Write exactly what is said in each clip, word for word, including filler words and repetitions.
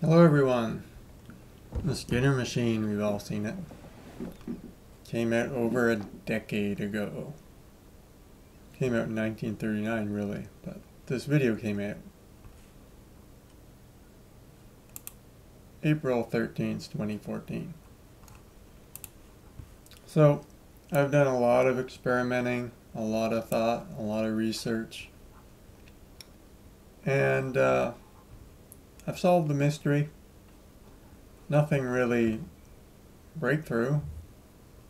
Hello everyone. The Skinner machine, we've all seen it, came out over a decade ago. Came out in nineteen thirty-nine really, but this video came out April thirteenth, twenty fourteen. So I've done a lot of experimenting, a lot of thought, a lot of research, and uh, I've solved the mystery. Nothing really breakthrough,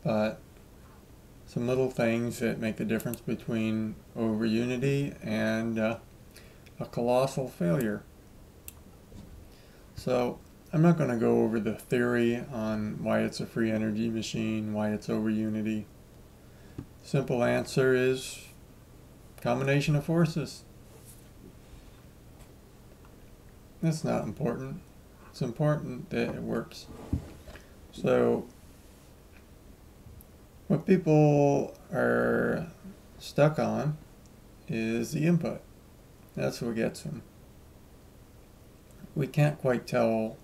but some little things that make the difference between over unity and uh, a colossal failure. So I'm not going to go over the theory on why it's a free energy machine, why it's over unity. Simple answer is combination of forces. That's not important. It's important that it works. So what people are stuck on is the input. That's what gets them. We can't quite tell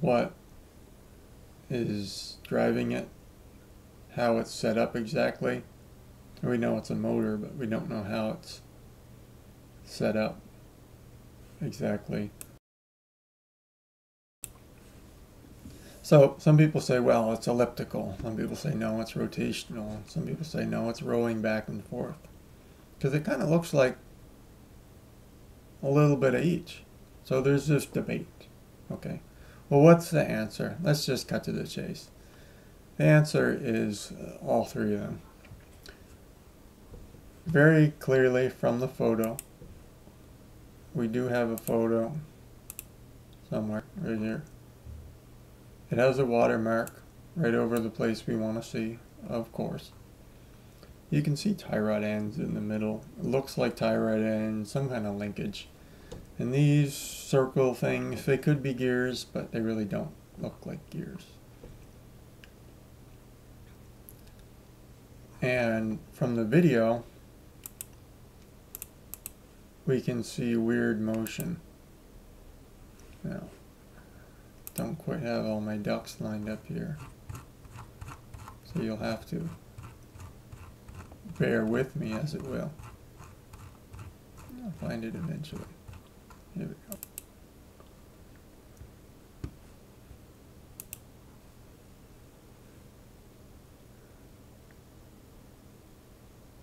what is driving it, how it's set up exactly. We know it's a motor, but we don't know how it's set up exactly. So some people say, well, it's elliptical. Some people say, no, it's rotational. Some people say, no, it's rolling back and forth. Because it kind of looks like a little bit of each. So there's this debate. Okay. Well, what's the answer? Let's just cut to the chase. The answer is all three of them. Very clearly from the photo. We do have a photo somewhere right here. It has a watermark right over the place we want to see, of course. You can see tie rod ends in the middle. It looks like tie rod ends, some kind of linkage. And these circle things, they could be gears, but they really don't look like gears. And from the video, we can see weird motion. Now, don't quite have all my ducks lined up here, so you'll have to bear with me as it will. I'll find it eventually. Here we go.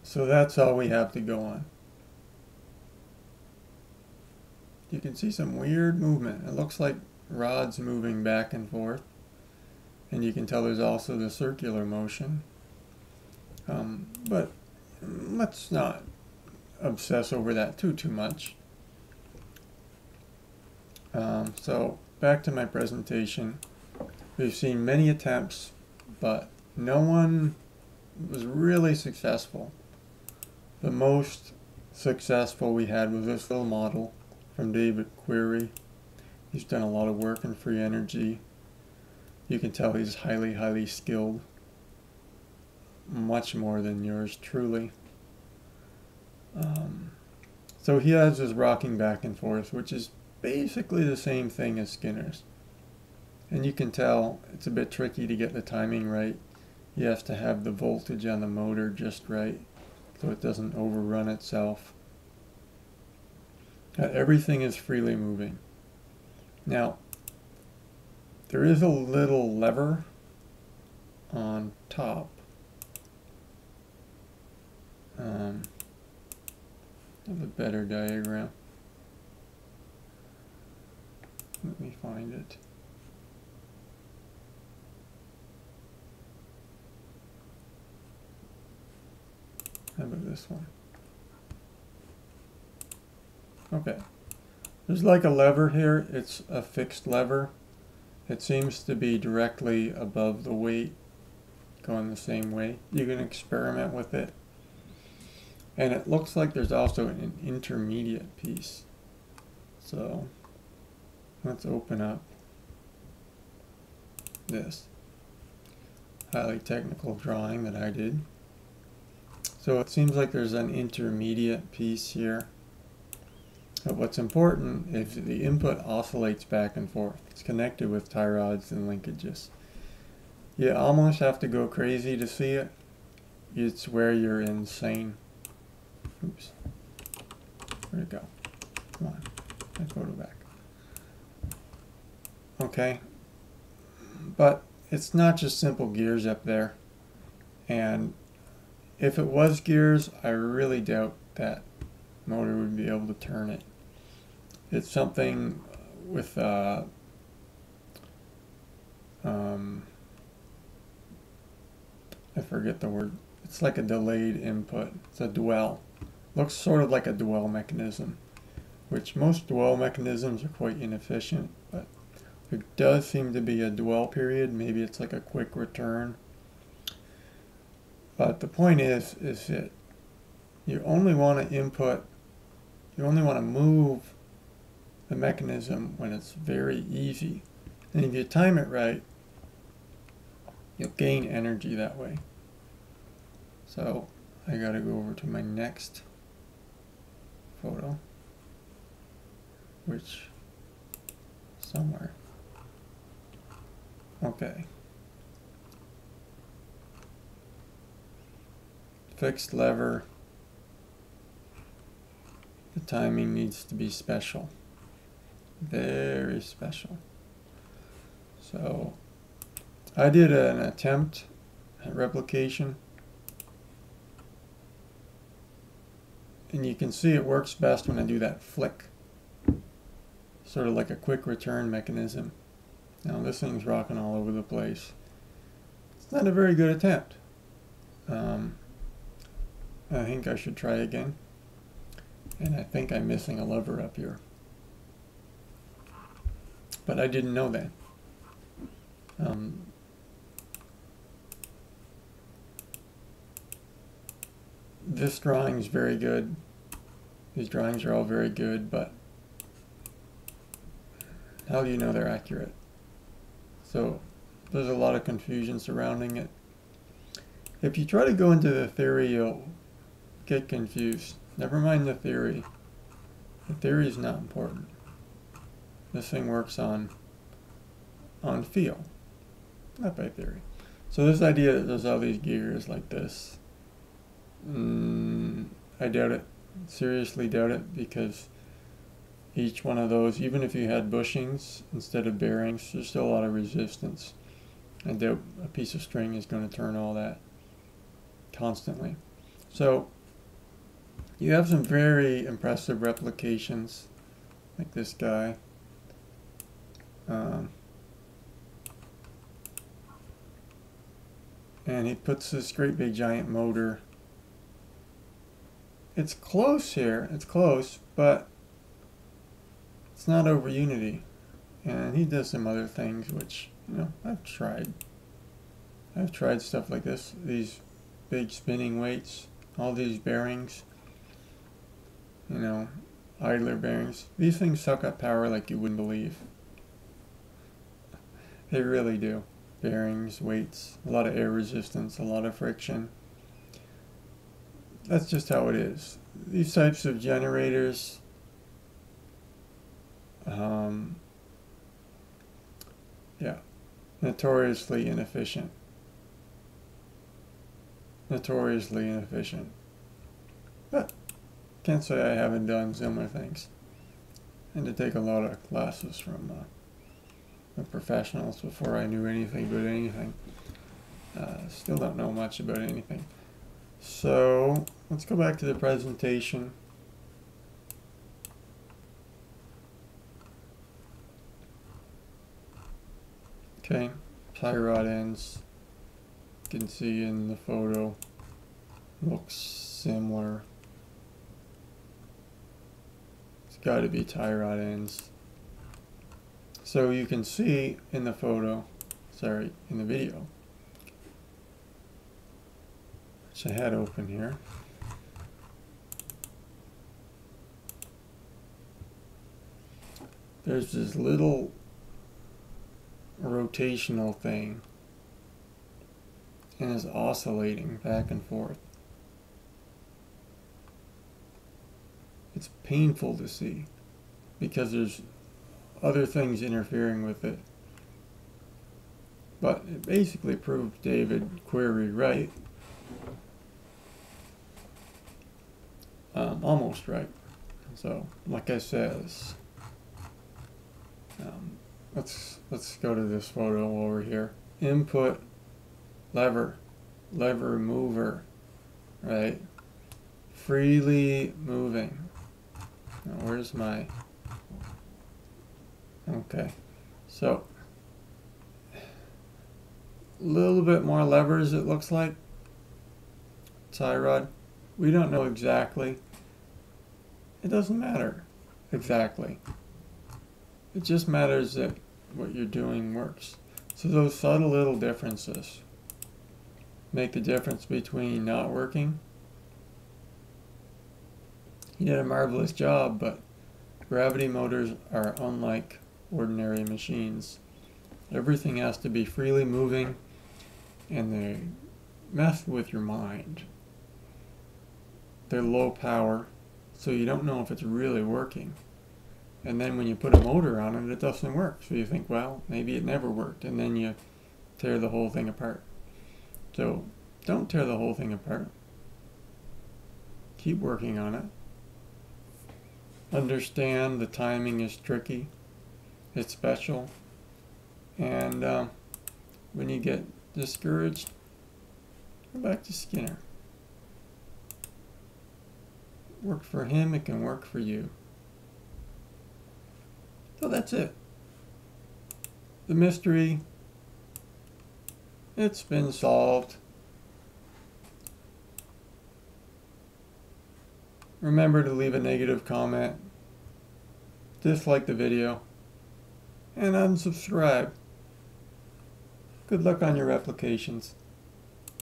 So that's all we have to go on. You can see some weird movement. It looks like rods moving back and forth. And you can tell there's also the circular motion. Um, but let's not obsess over that too, too much. Um, so back to my presentation. We've seen many attempts, but no one was really successful. The most successful we had was this little model from David Query. He's done a lot of work in free energy. You can tell he's highly, highly skilled. Much more than yours truly. Um, so he has his rocking back and forth, which is basically the same thing as Skinner's. And you can tell it's a bit tricky to get the timing right. You have to have the voltage on the motor just right so it doesn't overrun itself. Uh, everything is freely moving. Now, there is a little lever on top. Um, have a better diagram. Let me find it. How about this one? Okay, there's like a lever here. It's a fixed lever. It seems to be directly above the weight, going the same way. You can experiment with it. And it looks like there's also an intermediate piece. So let's open up this highly technical drawing that I did. So it seems like there's an intermediate piece here. But what's important is the input oscillates back and forth. It's connected with tie rods and linkages. You almost have to go crazy to see it. It's where you're insane. Oops. Where'd it go? Come on. Let's go back. Okay. But it's not just simple gears up there. And if it was gears, I really doubt that motor would be able to turn it. It's something with uh, um, I forget the word. It's like a delayed input. It's a dwell. Looks sort of like a dwell mechanism, which most dwell mechanisms are quite inefficient, but there does seem to be a dwell period. Maybe it's like a quick return. But the point is, is that you only want to input, you only want to move the mechanism when it's very easy. And if you time it right, you'll gain energy that way. So I gotta go over to my next photo, which somewhere. Okay. Fixed lever. The timing needs to be special. Very special. So I did an attempt at replication, and you can see it works best when I do that flick, sort of like a quick return mechanism. Now this thing's rocking all over the place. It's not a very good attempt. Um, I think I should try again, and I think I'm missing a lever up here, but I didn't know that. Um, This drawing is very good. These drawings are all very good, but how do you know they're accurate? So there's a lot of confusion surrounding it. If you try to go into the theory, you'll get confused. Never mind the theory. The theory is not important. This thing works on on feel, not by theory. So this idea that there's all these gears like this, Mm, I doubt it. Seriously doubt it, because each one of those, even if you had bushings instead of bearings, there's still a lot of resistance. I doubt a piece of string is going to turn all that constantly. So you have some very impressive replications like this guy. Um, and he puts this great big giant motor. It's close here, it's close, but it's not over unity. And he does some other things which, you know, I've tried. I've tried stuff like this, these big spinning weights, all these bearings, you know, idler bearings. These things suck up power like you wouldn't believe. They really do. Bearings, weights, a lot of air resistance, a lot of friction. That's just how it is. These types of generators, um, yeah, notoriously inefficient. Notoriously inefficient. But can't say I haven't done similar things. And to take a lot of classes from uh, the professionals before I knew anything about anything. Uh, still don't know much about anything. So let's go back to the presentation. Okay, tie rod ends. You can see in the photo, looks similar. It's got to be tie rod ends. So you can see in the photo, sorry, in the video, I had open here. There's this little rotational thing, and it's oscillating back and forth. It's painful to see. because there's other things interfering with it. But it basically proved David Query right. Um, almost right. So, like I says, um, let's let's go to this photo over here. Input lever, lever mover, right? Freely moving. Now, where's my? Okay, so a little bit more levers. It looks like tie rod. We don't know exactly. It doesn't matter exactly. It just matters that what you're doing works. So those subtle little differences make the difference between not working. He did a marvelous job, but gravity motors are unlike ordinary machines. Everything has to be freely moving, and they mess with your mind. They're low power, so you don't know if it's really working. And then when you put a motor on it, it doesn't work. So you think, well, maybe it never worked. And then you tear the whole thing apart. So don't tear the whole thing apart. Keep working on it. Understand the timing is tricky. It's special. And uh, when you get discouraged, go back to Skinner. Work for him, it can work for you. So that's it. The mystery, it's been solved. Remember to leave a negative comment, dislike the video, and unsubscribe. Good luck on your applications.